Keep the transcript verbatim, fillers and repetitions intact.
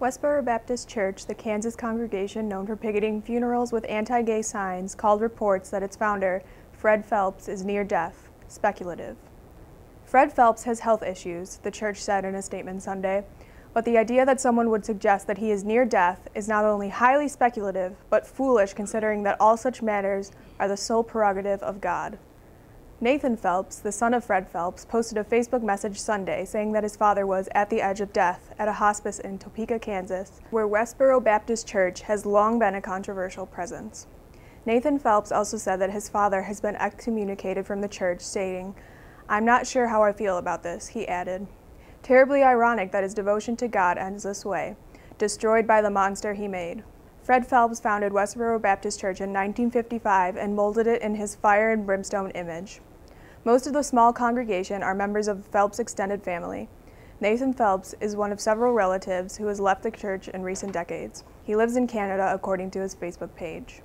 Westboro Baptist Church, the Kansas congregation known for picketing funerals with anti-gay signs, called reports that its founder, Fred Phelps, is near death speculative. Fred Phelps has health issues, the church said in a statement Sunday, but the idea that someone would suggest that he is near death is not only highly speculative, but foolish considering that all such matters are the sole prerogative of God. Nathan Phelps, the son of Fred Phelps, posted a Facebook message Sunday saying that his father was at the edge of death at a hospice in Topeka, Kansas, where Westboro Baptist Church has long been a controversial presence. Nathan Phelps also said that his father has been excommunicated from the church, stating, "I'm not sure how I feel about this," he added. Terribly ironic that his devotion to God ends this way, destroyed by the monster he made. Fred Phelps founded Westboro Baptist Church in nineteen fifty-five and molded it in his fire and brimstone image. Most of the small congregation are members of the Phelps extended family. Nathan Phelps is one of several relatives who has left the church in recent decades. He lives in Canada, according to his Facebook page.